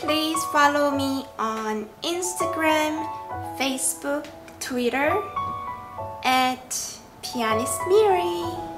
Please follow me on Instagram, Facebook, Twitter at Pianistmiri.